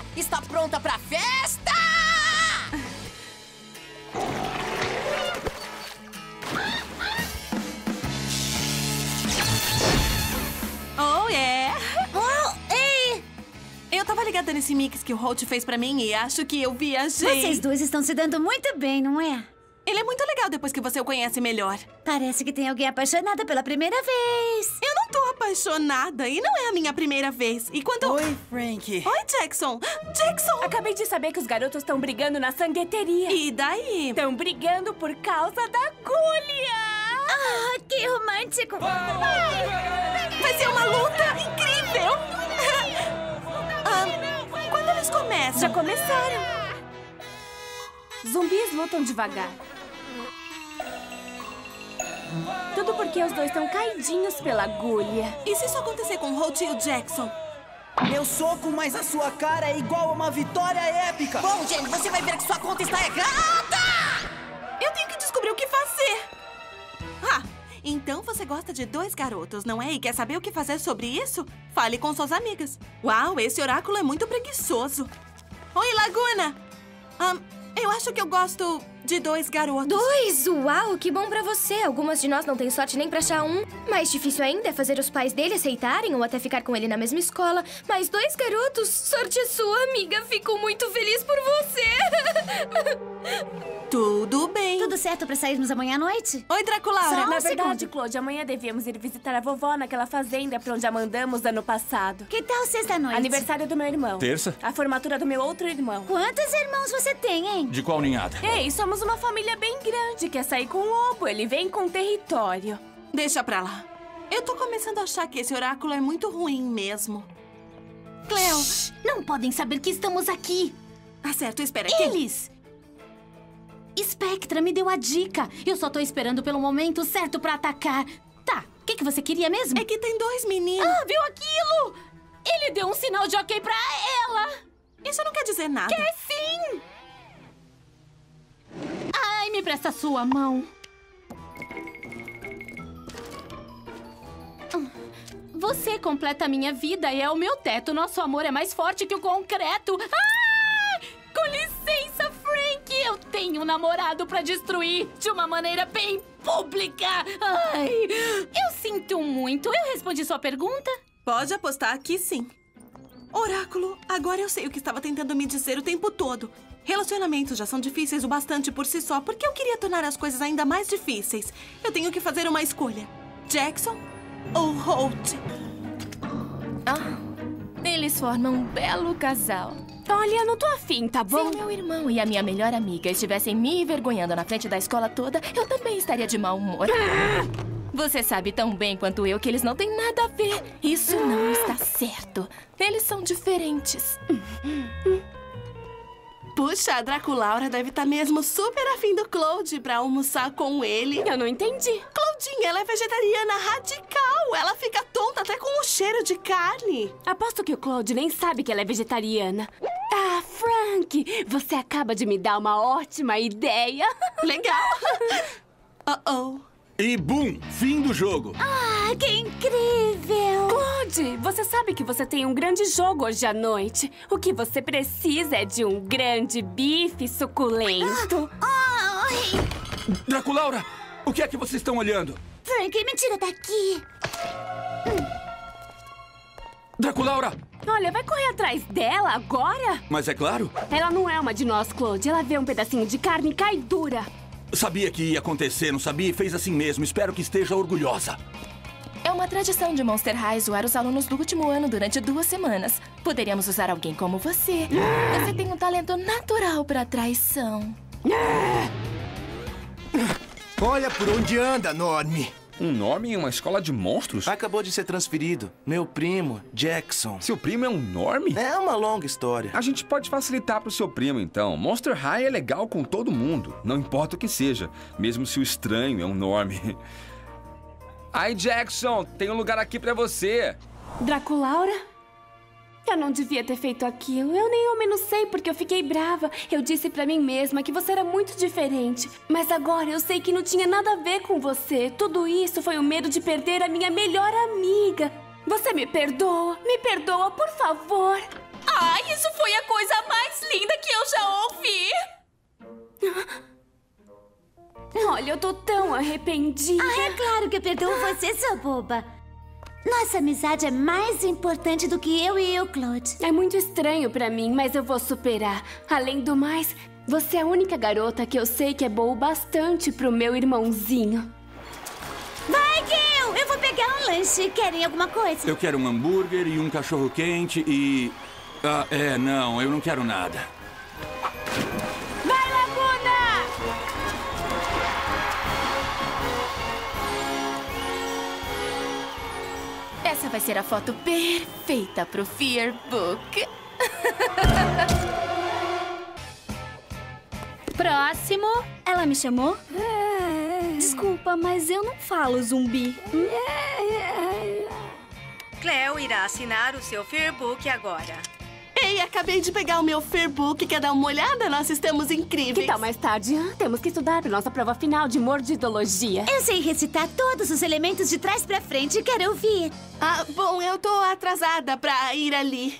Claudinha está pronta pra festa! Oh, é! Oh, ei! Eu tava ligada nesse mix que o Holt fez pra mim e acho que eu viajei. Vocês dois estão se dando muito bem, não é? Ele é muito legal depois que você o conhece melhor. Parece que tem alguém apaixonada pela primeira vez. Eu não tô apaixonada e não é a minha primeira vez. E quando... Oi, Frank. Oi, Jackson. Jackson! Acabei de saber que os garotos estão brigando na sangueteria. E daí? Estão brigando por causa da agulha. Ah, que romântico. Vai ser uma luta incrível. Quando eles começam? Já começaram. Zumbis lutam devagar. Tudo porque os dois estão caidinhos pela agulha. E se isso acontecer com Holt e o Jackson? Meu soco, mas a sua cara é igual a uma vitória épica. Bom, Jenny, você vai ver que sua conta está errada! Eu tenho que descobrir o que fazer. Ah, então você gosta de dois garotos, não é? E quer saber o que fazer sobre isso? Fale com suas amigas. Uau, esse oráculo é muito preguiçoso. Oi, Lagoona! Eu acho que eu gosto de dois garotos. Dois? Uau, que bom pra você. Algumas de nós não tem sorte nem pra achar um. Mais difícil ainda é fazer os pais dele aceitarem ou até ficar com ele na mesma escola. Mas dois garotos, sorte sua, amiga. Fico muito feliz por você. Tudo bem. Tudo certo pra sairmos amanhã à noite? Oi, Draculaura. Só na verdade, Claude, amanhã devíamos ir visitar a vovó naquela fazenda pra onde a mandamos ano passado. Que tal sexta-noite? Aniversário do meu irmão. Terça? A formatura do meu outro irmão. Quantos irmãos você tem, hein? De qual ninhada? Ei, somos uma família bem grande. Quer sair com o lobo, ele vem com o território. Deixa pra lá. Eu tô começando a achar que esse oráculo é muito ruim mesmo. Cleo, não podem saber que estamos aqui. Tá certo, espera aqui. Eles! Spectra me deu a dica. Eu só tô esperando pelo momento certo pra atacar. Tá, o que você queria mesmo? É que tem dois meninos. Ah, viu aquilo? Ele deu um sinal de ok pra ela. Isso não quer dizer nada. Quer sim! Ai, me presta sua mão. Você completa a minha vida e é o meu teto. Nosso amor é mais forte que o concreto. Ah! Com licença, Frank. Eu tenho um namorado pra destruir de uma maneira bem pública. Ai, eu sinto muito. Eu respondi sua pergunta? Pode apostar que sim. Oráculo, agora eu sei o que estava tentando me dizer o tempo todo. Relacionamentos já são difíceis o bastante por si só, porque eu queria tornar as coisas ainda mais difíceis. Eu tenho que fazer uma escolha. Jackson ou Holt? Ah, eles formam um belo casal. Olha, não tô afim, tá bom? Se meu irmão e a minha melhor amiga estivessem me envergonhando na frente da escola toda, eu também estaria de mau humor. Você sabe tão bem quanto eu que eles não têm nada a ver. Isso não está certo. Eles são diferentes. Puxa, a Draculaura deve estar mesmo super afim do Claude pra almoçar com ele. Eu não entendi. Claudinha, ela é vegetariana radical. Ela fica tonta até com o cheiro de carne. Aposto que o Claude nem sabe que ela é vegetariana. Ah, Frank, você acaba de me dar uma ótima ideia. Legal. Uh-oh. E bum, fim do jogo. Ah, que incrível! Claude, você sabe que você tem um grande jogo hoje à noite. O que você precisa é de um grande bife suculento. Ah, oh, oh. Draculaura, o que é que vocês estão olhando? Frank, me tira daqui. Draculaura! Olha, vai correr atrás dela agora? Mas é claro. Ela não é uma de nós, Claude. Ela vê um pedacinho de carne e cai dura. Sabia que ia acontecer, não sabia? E fez assim mesmo. Espero que esteja orgulhosa. É uma tradição de Monster High zoar os alunos do último ano durante 2 semanas. Poderíamos usar alguém como você. Você tem um talento natural para traição. Olha por onde anda, Normie. Um Normie em uma escola de monstros? Acabou de ser transferido. Meu primo, Jackson. Seu primo é um Normie? É uma longa história. A gente pode facilitar pro seu primo, então. Monster High é legal com todo mundo. Não importa o que seja. Mesmo se o estranho é um Normie. Ai, Jackson, tem um lugar aqui pra você. Draculaura? Eu não devia ter feito aquilo. Eu nem ao menos sei porque eu fiquei brava. Eu disse pra mim mesma que você era muito diferente. Mas agora eu sei que não tinha nada a ver com você. Tudo isso foi o medo de perder a minha melhor amiga. Você me perdoa? Me perdoa, por favor. Ah, isso foi a coisa mais linda que eu já ouvi! Olha, eu tô tão arrependida. Ah, é claro que eu perdoo você, sua boba. Nossa amizade é mais importante do que eu e o Claude. É muito estranho pra mim, mas eu vou superar. Além do mais, você é a única garota que eu sei que é boa o bastante pro meu irmãozinho. Vai, Gil! Eu vou pegar um lanche. Querem alguma coisa? Eu quero um hambúrguer e um cachorro quente e... Ah, é, não, eu não quero nada. Vai, Lagoona! Essa vai ser a foto perfeita pro Fearbook. Próximo. Ela me chamou? Desculpa, mas eu não falo zumbi. Cleo irá assinar o seu Fearbook agora. Ei, acabei de pegar o meu Fearbook. Quer dar uma olhada? Nós estamos incríveis. Que tal mais tarde? Temos que estudar para nossa prova final de mordidologia. Eu sei recitar todos os elementos de trás para frente. Quero ouvir. Ah, bom, eu tô atrasada para ir ali.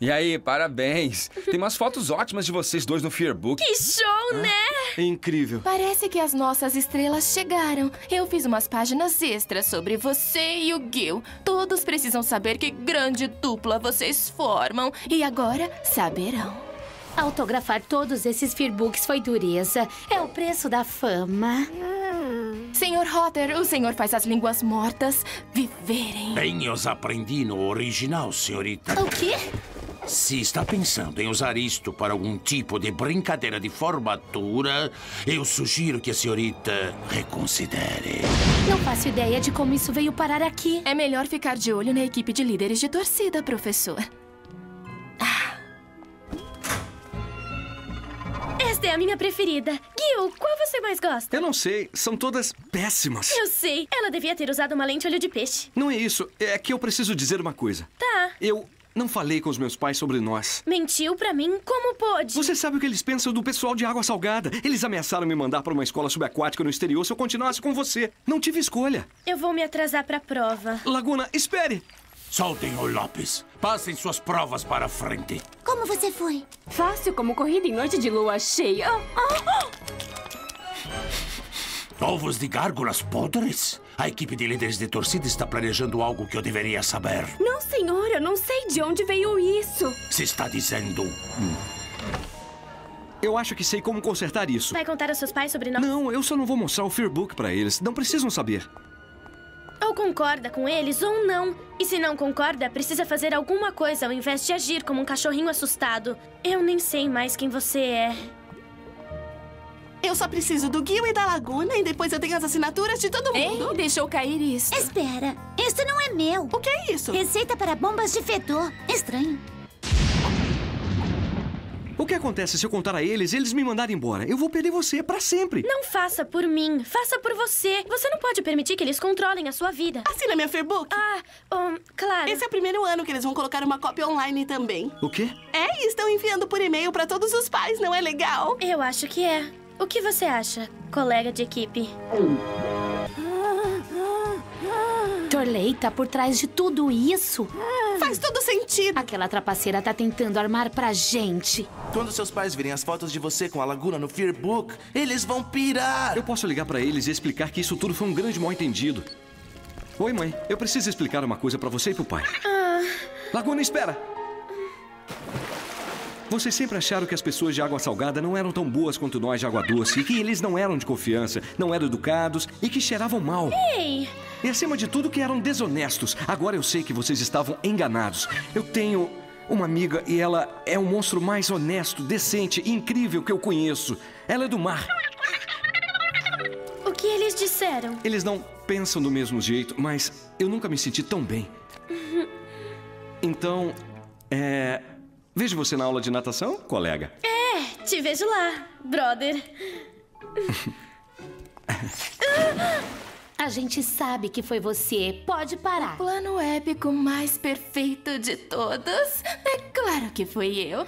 E aí, parabéns. Tem umas fotos ótimas de vocês dois no Fearbook. Que show, né? É incrível. Parece que as nossas estrelas chegaram. Eu fiz umas páginas extras sobre você e o Gil. Todos precisam saber que grande dupla vocês formam. E agora, saberão. Autografar todos esses Fearbooks foi dureza. É o preço da fama. Senhor Hotter, o senhor faz as línguas mortas viverem. Bem, eu aprendi no original, senhorita. O quê? Se está pensando em usar isto para algum tipo de brincadeira de formatura, eu sugiro que a senhorita reconsidere. Não faço ideia de como isso veio parar aqui. É melhor ficar de olho na equipe de líderes de torcida, professor. Esta é a minha preferida. Gil, qual você mais gosta? Eu não sei. São todas péssimas. Eu sei. Ela devia ter usado uma lente olho de peixe. Não é isso. É que eu preciso dizer uma coisa. Tá. Eu... não falei com os meus pais sobre nós. Mentiu pra mim? Como pôde? Você sabe o que eles pensam do pessoal de água salgada. Eles ameaçaram me mandar pra uma escola subaquática no exterior se eu continuasse com você. Não tive escolha. Eu vou me atrasar pra prova. Lagoona, espere! Soltem o Lopes. Passem suas provas para a frente. Como você foi? Fácil como corrida em noite de lua cheia. Ovos de gárgulas podres? A equipe de líderes de torcida está planejando algo que eu deveria saber. Não, senhor. Eu não sei de onde veio isso. Se está dizendo... Eu acho que sei como consertar isso. Vai contar aos seus pais sobre nós? Não, eu só não vou mostrar o Fearbook pra eles. Não precisam saber. Ou concorda com eles ou não. E se não concorda, precisa fazer alguma coisa ao invés de agir como um cachorrinho assustado. Eu nem sei mais quem você é. Eu só preciso do Gil e da Lagoona e depois eu tenho as assinaturas de todo mundo. Ei, deixou cair isso. Espera, isso não é meu. O que é isso? Receita para bombas de fedor. Estranho. O que acontece se eu contar a eles e eles me mandarem embora? Eu vou perder você pra sempre. Não faça por mim, faça por você. Você não pode permitir que eles controlem a sua vida. Assina minha Fearbook. Claro. Esse é o primeiro ano que eles vão colocar uma cópia online também. O quê? É, e estão enviando por e-mail pra todos os pais, não é legal? Eu acho que é. O que você acha, colega de equipe? Torley tá por trás de tudo isso. Faz todo sentido. Aquela trapaceira tá tentando armar pra gente. Quando seus pais virem as fotos de você com a Lagoona no Fearbook, eles vão pirar. Eu posso ligar pra eles e explicar que isso tudo foi um grande mal-entendido. Oi, mãe. Eu preciso explicar uma coisa pra você e pro pai. Lagoona, espera! Vocês sempre acharam que as pessoas de água salgada não eram tão boas quanto nós de água doce. E que eles não eram de confiança, não eram educados e que cheiravam mal. Ei! E acima de tudo que eram desonestos. Agora eu sei que vocês estavam enganados. Eu tenho uma amiga e ela é o monstro mais honesto, decente e incrível que eu conheço. Ela é do mar. O que eles disseram? Eles não pensam do mesmo jeito, mas eu nunca me senti tão bem. Então, vejo você na aula de natação, colega. É, te vejo lá, brother. A gente sabe que foi você. Pode parar. O plano épico mais perfeito de todos. É claro que fui eu.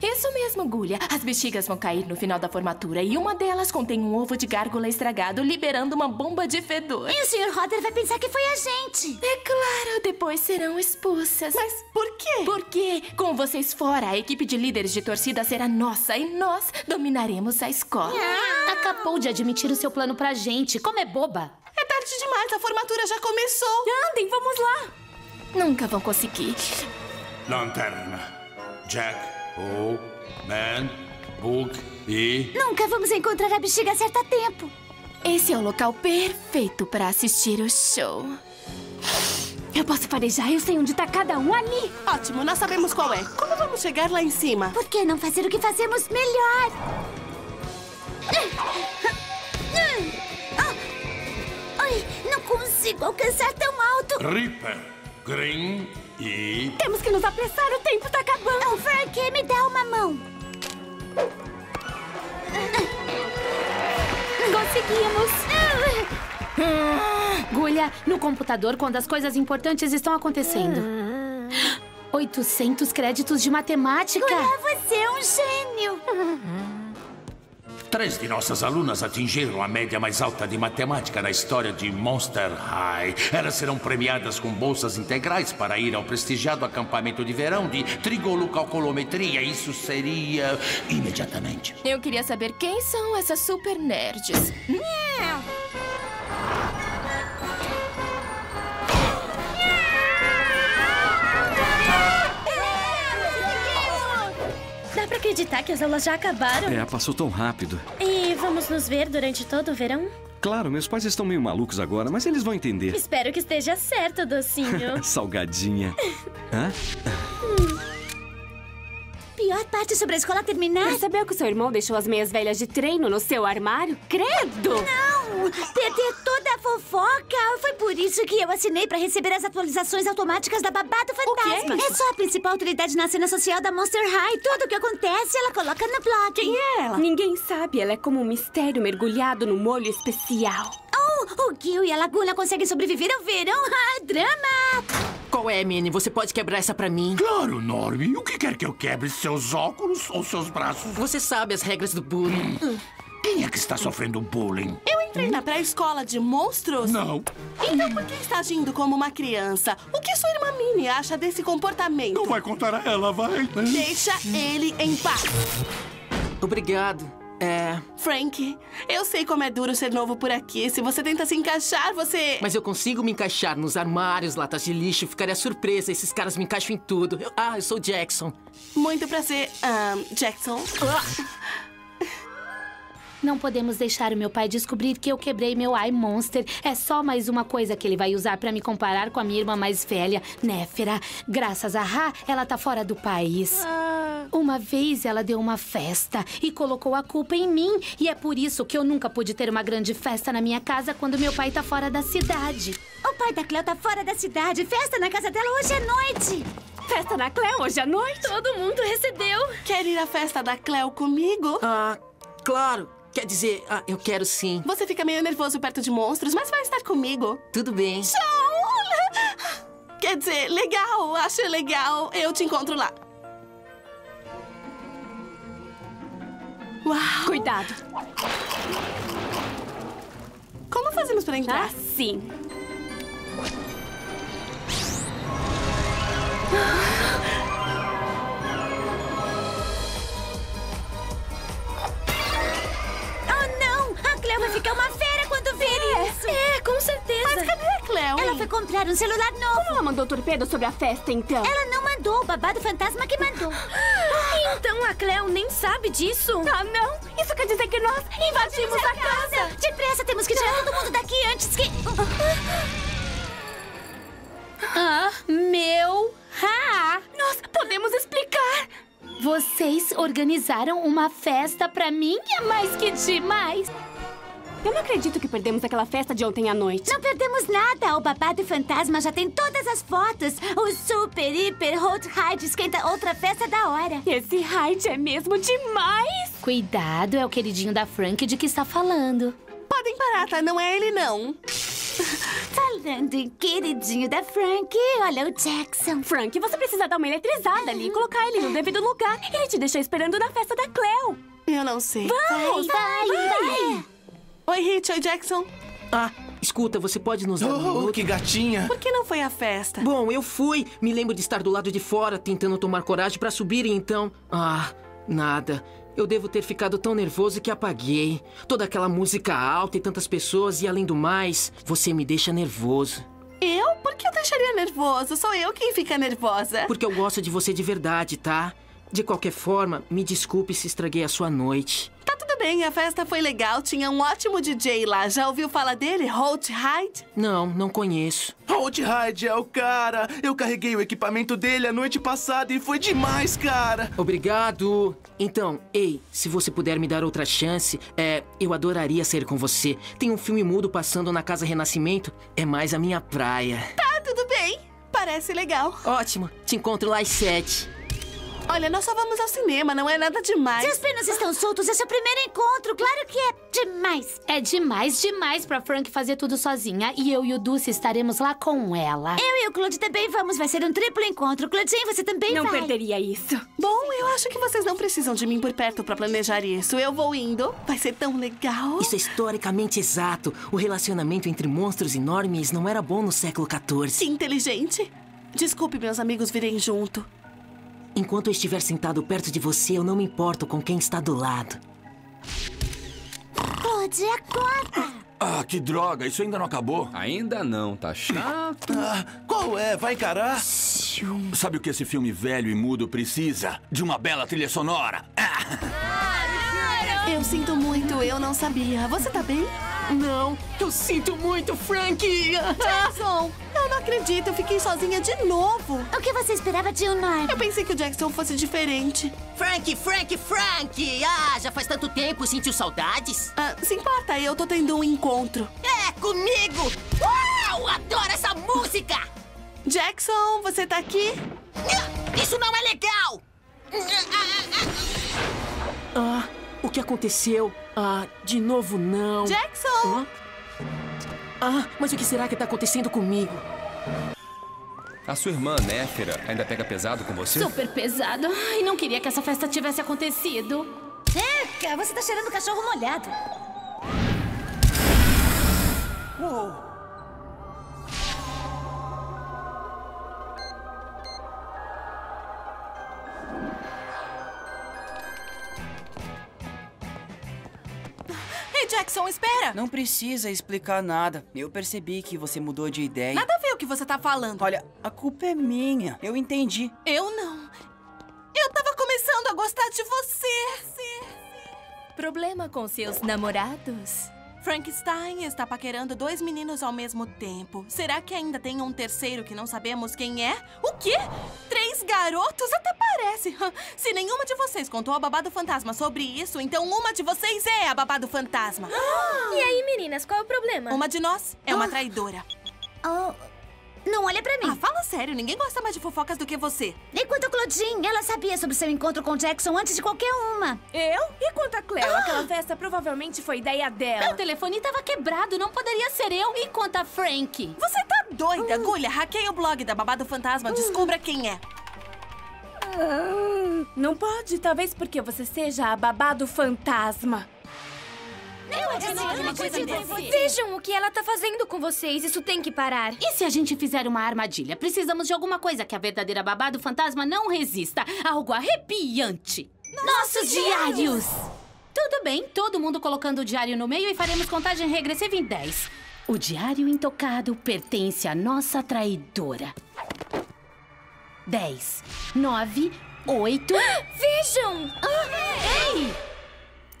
Isso mesmo, Gulha. As bexigas vão cair no final da formatura e uma delas contém um ovo de gárgula estragado, liberando uma bomba de fedor. E o Sr. Roder vai pensar que foi a gente. É claro, depois serão expulsas. Mas por quê? Porque com vocês fora, a equipe de líderes de torcida será nossa e nós dominaremos a escola. Acabou de admitir o seu plano pra gente. Como é boba. É tarde demais, a formatura já começou. Andem, vamos lá. Nunca vão conseguir. Lanterna, Jack, O, Man, Book e... Nunca vamos encontrar a bexiga a certo tempo. Esse é o local perfeito pra assistir o show. Eu posso farejar, eu sei onde tá cada um ali. Ótimo, nós sabemos qual é. Como vamos chegar lá em cima? Por que não fazer o que fazemos melhor? Ai, não consigo alcançar tão alto. Ripper, Green e... Temos que nos apressar, o tempo tá acabando. Não, Frank, me dá uma mão. Conseguimos. Gulha, no computador, quando as coisas importantes estão acontecendo. 800 créditos de matemática. Gulha, você é um gênio. 3 de nossas alunas atingiram a média mais alta de matemática na história de Monster High. Elas serão premiadas com bolsas integrais para ir ao prestigiado acampamento de verão de trigolocalculometria. Isso seria imediatamente. Eu queria saber quem são essas super nerds. Dá pra acreditar que as aulas já acabaram? É, passou tão rápido. E vamos nos ver durante todo o verão? Claro, meus pais estão meio malucos agora, mas eles vão entender. Espero que esteja certo, docinho. Salgadinha. Hã? Pior parte sobre a escola terminar. Percebeu que o seu irmão deixou as meias velhas de treino no seu armário? Credo! Não! Perder toda a fofoca! Foi por isso que eu assinei pra receber as atualizações automáticas da Babado Fantasma. É só a principal autoridade na cena social da Monster High. Tudo o que acontece, ela coloca no blog. Quem é ela? Ninguém sabe. Ela é como um mistério mergulhado no molho especial. Oh! O Gil e a Lagoona conseguem sobreviver ao verão. Ah, drama! Qual é, Minnie? Você pode quebrar essa pra mim? Claro, Normie. O que quer que eu quebre? Seus óculos ou seus braços? Você sabe as regras do bullying. Quem é que está sofrendo bullying? Eu entrei na pré-escola de monstros? Não. Então por que está agindo como uma criança? O que sua irmã Minnie acha desse comportamento? Não vai contar a ela, vai? Deixa ele em paz. Obrigado. Frank, eu sei como é duro ser novo por aqui. Se você tenta se encaixar, você... Mas eu consigo me encaixar nos armários, latas de lixo. Ficaria surpresa, esses caras me encaixam em tudo. Eu sou Jackson. Muito prazer, Jackson. Não podemos deixar o meu pai descobrir que eu quebrei meu Eye Monster. É só mais uma coisa que ele vai usar pra me comparar com a minha irmã mais velha, Néfera. Graças a Ra, ela tá fora do país. Uma vez ela deu uma festa e colocou a culpa em mim. E é por isso que eu nunca pude ter uma grande festa na minha casa quando meu pai tá fora da cidade. O pai da Cleo tá fora da cidade. Festa na casa dela hoje à noite. Festa na Cleo hoje à noite? Todo mundo recebeu. Quer ir à festa da Cleo comigo? Claro. Quer dizer, eu quero sim. Você fica meio nervoso perto de monstros, mas vai estar comigo. Tudo bem. Show! Quer dizer, legal. Acho legal. Eu te encontro lá. Uau. Cuidado. Como fazemos pra entrar? Assim. Cleo vai ficar uma fera quando ver isso. Com certeza. Mas cadê a Cleo? Ela foi comprar um celular novo. Como ela mandou torpedo sobre a festa, então? Ela não mandou, o Babado Fantasma que mandou. Então a Cleo nem sabe disso? Ah, não? Isso quer dizer que nós invadimos a casa. Depressa, temos que tirar todo mundo daqui antes que... Nós podemos explicar. Vocês organizaram uma festa pra mim? É mais que demais. Eu não acredito que perdemos aquela festa de ontem à noite. Não perdemos nada. O Babado Fantasma já tem todas as fotos. O super, hiper, Holt Hyde esquenta outra festa da hora. Esse Hyde é mesmo demais. Cuidado, é o queridinho da Frank de que está falando. Podem parar, tá? Não é ele, não. e queridinho da Frank. Olha o Jackson. Frank, você precisa dar uma eletrizada ali e colocar ele no devido lugar. Ele te deixou esperando na festa da Cleo. Eu não sei. Vamos! Vai! Oi, Hit. Oi, Jackson. Ah, escuta, você pode nos dar um minuto? Que gatinha! Por que não foi à festa? Bom, eu fui. Me lembro de estar do lado de fora, tentando tomar coragem pra subir e então... Ah, nada. Eu devo ter ficado tão nervoso que apaguei. Toda aquela música alta e tantas pessoas e, além do mais, você me deixa nervoso. Eu? Por que eu deixaria nervoso? Sou eu quem fica nervosa. Porque eu gosto de você de verdade, tá? De qualquer forma, me desculpe se estraguei a sua noite. Tá tudo bem, a festa foi legal. Tinha um ótimo DJ lá. Já ouviu falar dele, Holt Hyde? Não, não conheço. Holt Hyde é o cara. Eu carreguei o equipamento dele a noite passada e foi demais, cara. Obrigado. Então, ei, se você puder me dar outra chance, eu adoraria sair com você. Tem um filme mudo passando na Casa Renascimento. É mais a minha praia. Tá, tudo bem. Parece legal. Ótimo. Te encontro lá às 7. Olha, nós só vamos ao cinema, não é nada demais. Seus penas estão soltos, esse é o primeiro encontro, claro que é demais. É demais, demais pra Frank fazer tudo sozinha e eu e o Dulce estaremos lá com ela. Eu e o Claude também vamos, vai ser um triplo encontro. Claudinha, você também vai? Não perderia isso. Bom, eu acho que vocês não precisam de mim por perto pra planejar isso. Eu vou indo, vai ser tão legal. Isso é historicamente exato. O relacionamento entre monstros e normies não era bom no século XIV. Que inteligente. Desculpe meus amigos virem junto. Enquanto eu estiver sentado perto de você, eu não me importo com quem está do lado. Claude, acorda! Ah, que droga! Isso ainda não acabou? Ainda não, tá chato. Qual é? Vai encarar? Sabe o que esse filme velho e mudo precisa? De uma bela trilha sonora! Eu sinto muito, eu não sabia. Você tá bem? Não, eu sinto muito, Frank! Jackson! Eu não acredito, eu fiquei sozinha de novo. O que você esperava de um Normie? Eu pensei que o Jackson fosse diferente. Frank! Ah, já faz tanto tempo, sentiu saudades? Ah, se importa, eu tô tendo um encontro. É, comigo! Uau, adoro essa música! Jackson, você tá aqui? Isso não é legal! O que aconteceu? Ah, de novo não. Jackson! Mas o que será que tá acontecendo comigo? A sua irmã, Néfera, ainda pega pesado com você? Super pesado. Ai, não queria que essa festa tivesse acontecido. Eca, você tá cheirando cachorro molhado. Uou. Jackson, espera! Não precisa explicar nada. Eu percebi que você mudou de ideia. Nada a ver o que você tá falando. Olha, a culpa é minha. Eu entendi. Eu não. Eu tava começando a gostar de você. Problema com seus namorados? Frankenstein está paquerando dois meninos ao mesmo tempo. Será que ainda tem um terceiro que não sabemos quem é? O quê? 3 garotos? Até parece. Se nenhuma de vocês contou a Babado Fantasma sobre isso, então uma de vocês é a Babado Fantasma. E aí, meninas, qual é o problema? Uma de nós é uma traidora. Não olha pra mim. Ah, fala sério. Ninguém gosta mais de fofocas do que você. E quanto a Claudine? Ela sabia sobre seu encontro com Jackson antes de qualquer uma. Eu? E quanto a Claire? Aquela festa provavelmente foi ideia dela. Meu telefone tava quebrado. Não poderia ser eu. E quanto a Frank? Você tá doida, Agulha? Hackeia o blog da Babado Fantasma. Descubra quem é. Não pode. Talvez porque você seja a Babado Fantasma. Eu não acredito. Vejam o que ela tá fazendo com vocês. Isso tem que parar. E se a gente fizer uma armadilha? Precisamos de alguma coisa que a verdadeira Babado Fantasma não resista. Algo arrepiante. Nossos diários! Tudo bem, todo mundo colocando o diário no meio e faremos contagem regressiva em 10. O diário intocado pertence à nossa traidora. 10, 9, 8... Vejam! Ei!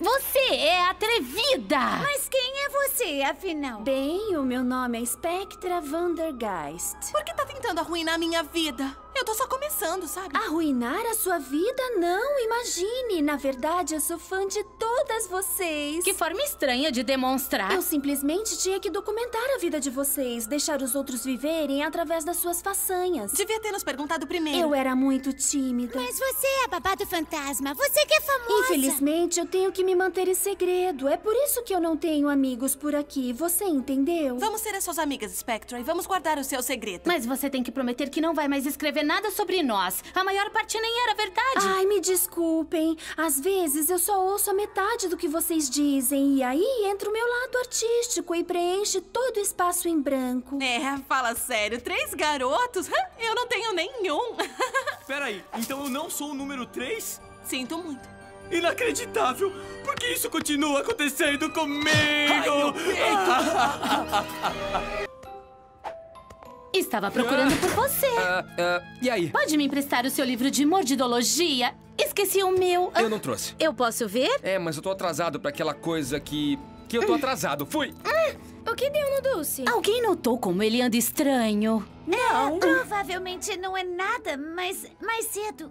Você é atrevida! Mas quem é você, afinal? Bem, o meu nome é Spectra Vandergeist. Por que tá tentando arruinar a minha vida? Eu tô só começando. passando, sabe? Arruinar a sua vida? Não, imagine. Na verdade, eu sou fã de todas vocês. Que forma estranha de demonstrar. Eu simplesmente tinha que documentar a vida de vocês, deixar os outros viverem através das suas façanhas. Devia ter nos perguntado primeiro. Eu era muito tímida. Mas você é a Babado Fantasma, você que é famosa. Infelizmente, eu tenho que me manter em segredo. É por isso que eu não tenho amigos por aqui, você entendeu? Vamos ser as suas amigas, Spectra, e vamos guardar o seu segredo. Mas você tem que prometer que não vai mais escrever nada sobre nós. A maior parte nem era verdade. Ai, me desculpem. Às vezes eu só ouço a metade do que vocês dizem. E aí entra o meu lado artístico e preenche todo o espaço em branco. É, fala sério. 3 garotos? Eu não tenho nenhum. Peraí, então eu não sou o número 3? Sinto muito. Inacreditável! Por que isso continua acontecendo comigo? Ai, estava procurando por você. E aí? Pode me emprestar o seu livro de mordidologia? Esqueci o meu. Eu não trouxe. Eu posso ver? É, mas eu tô atrasado pra aquela coisa que eu tô atrasado. Fui! O que deu no Dulce? Alguém notou como ele anda estranho? Não. Provavelmente não é nada, mas mais cedo.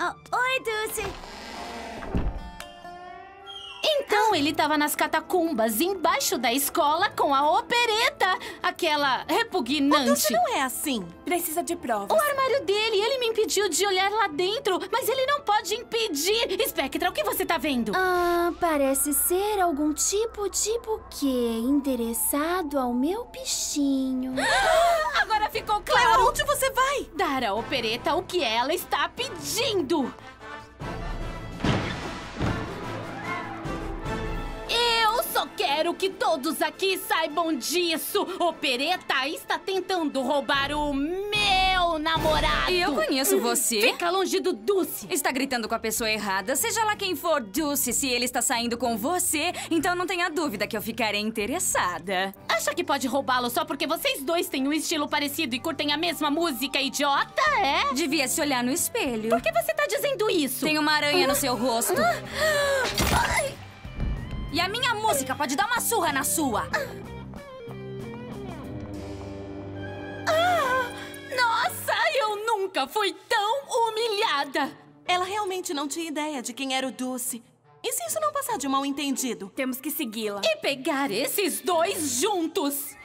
Oh, oi, Dulce. Então ele tava nas catacumbas, embaixo da escola, com a Opereta, aquela repugnante. Dulce não é assim. Precisa de provas. O armário dele, ele me impediu de olhar lá dentro, mas ele não pode impedir. Spectra, o que você tá vendo? Ah, parece ser algum tipo que interessado ao meu bichinho. Agora ficou claro. Cleo, onde você vai? Dar à Opereta o que ela está pedindo. Eu só quero que todos aqui saibam disso! Opereta está tentando roubar o meu namorado! Eu conheço você! Fica longe do Dulce! Está gritando com a pessoa errada, seja lá quem for Dulce, se ele está saindo com você, então não tenha dúvida que eu ficarei interessada. Acha que pode roubá-lo só porque vocês dois têm um estilo parecido e curtem a mesma música, idiota, é? Devia se olhar no espelho. Por que você está dizendo isso? Tem uma aranha no seu rosto. Ai! E a minha música pode dar uma surra na sua! Nossa, eu nunca fui tão humilhada! Ela realmente não tinha ideia de quem era o Dulce. E se isso não passar de um mal-entendido? Temos que segui-la. E pegar esses dois juntos!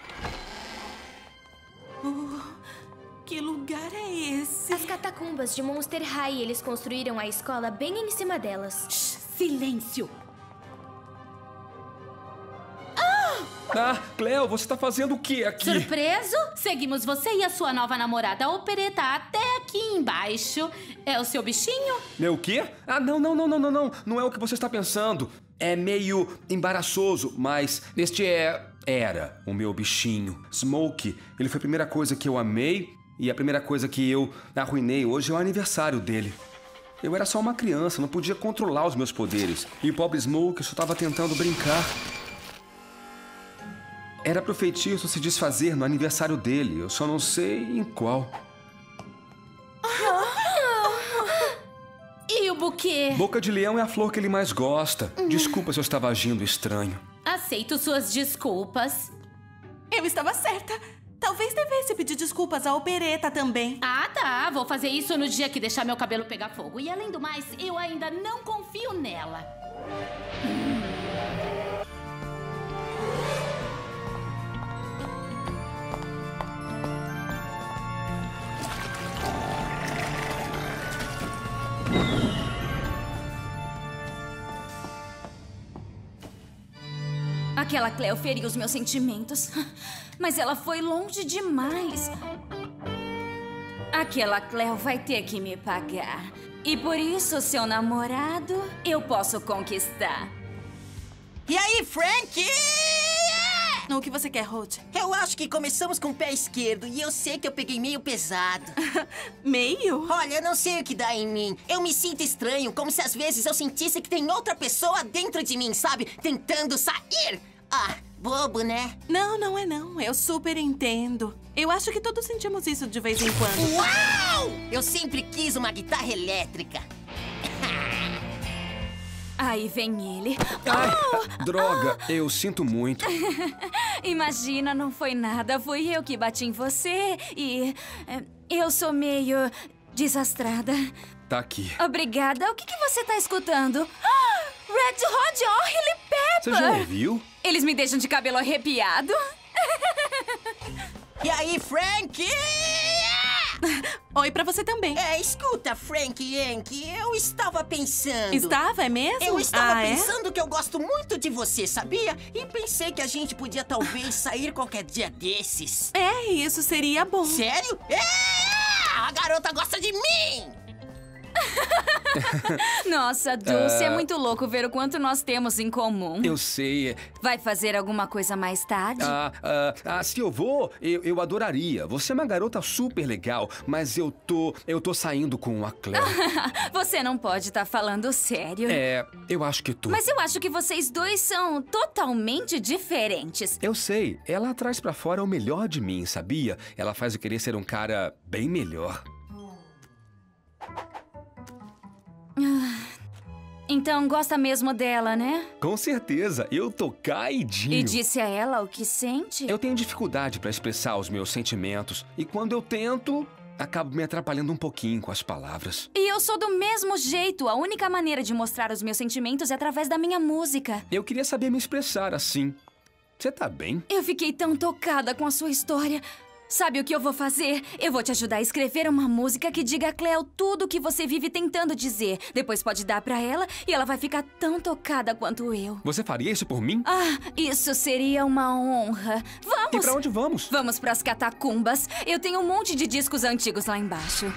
Que lugar é esse? As catacumbas de Monster High, eles construíram a escola bem em cima delas. Shhh, silêncio! Ah, Cleo, você tá fazendo o que aqui? Surpreso? Seguimos você e a sua nova namorada Opereta até aqui embaixo. É o seu bichinho? Meu quê? Ah, não. Não é o que você está pensando. É meio embaraçoso, mas este era o meu bichinho. Smoke, ele foi a primeira coisa que eu amei e a primeira coisa que eu arruinei. Hoje é o aniversário dele. Eu era só uma criança, não podia controlar os meus poderes. E o pobre Smoke só tava tentando brincar. Era pro feitiço se desfazer no aniversário dele, eu só não sei em qual. E o buquê? Boca de leão é a flor que ele mais gosta. Desculpa se eu estava agindo estranho. Aceito suas desculpas. Eu estava certa. Talvez devesse pedir desculpas à Opereta também. Ah, tá. Vou fazer isso no dia que deixar meu cabelo pegar fogo. E além do mais, eu ainda não confio nela. Aquela Cleo feriu os meus sentimentos, mas ela foi longe demais. Aquela Cleo vai ter que me pagar. E por isso, seu namorado, eu posso conquistar. E aí, Frank? O que você quer, Holt? Eu acho que começamos com o pé esquerdo e eu sei que eu peguei meio pesado. Meio? Olha, eu não sei o que dá em mim. Eu me sinto estranho, como se às vezes eu sentisse que tem outra pessoa dentro de mim, sabe? Tentando sair! Ah, bobo, né? Não, não é não. Eu super entendo. Eu acho que todos sentimos isso de vez em quando. Uau! Eu sempre quis uma guitarra elétrica. Aí vem ele. Droga, eu sinto muito. Imagina, não foi nada. Fui eu que bati em você e... eu sou meio... desastrada. Tá aqui. Obrigada. O que, que você tá escutando? Ah, Red Hot Chili Peppers! Você já ouviu? Eles me deixam de cabelo arrepiado. E aí, Frank? Oi pra você também. É, escuta, Frank e Enky, eu estava pensando... Estava, é mesmo? Eu estava pensando que eu gosto muito de você, sabia? E pensei que a gente podia talvez sair qualquer dia desses. É, isso seria bom. Sério? É! A garota gosta de mim! Nossa, Dulce, é muito louco ver o quanto nós temos em comum. Eu sei. Vai fazer alguma coisa mais tarde? Se eu vou, eu adoraria. Você é uma garota super legal, mas eu tô saindo com a Claire. Você não pode estar falando sério. É, eu acho que tu. Mas eu acho que vocês dois são totalmente diferentes. Eu sei. Ela traz pra fora o melhor de mim, sabia? Ela faz eu querer ser um cara bem melhor. Então gosta mesmo dela, né? Com certeza, eu tô caidinho. E disse a ela o que sente? Eu tenho dificuldade pra expressar os meus sentimentos. E quando eu tento, acabo me atrapalhando um pouquinho com as palavras. E eu sou do mesmo jeito. A única maneira de mostrar os meus sentimentos é através da minha música. Eu queria saber me expressar assim. Você tá bem? Eu fiquei tão tocada com a sua história. Sabe o que eu vou fazer? Eu vou te ajudar a escrever uma música que diga a Cleo tudo o que você vive tentando dizer. Depois pode dar pra ela e ela vai ficar tão tocada quanto eu. Você faria isso por mim? Ah, isso seria uma honra. Vamos! E pra onde vamos? Vamos pras catacumbas. Eu tenho um monte de discos antigos lá embaixo.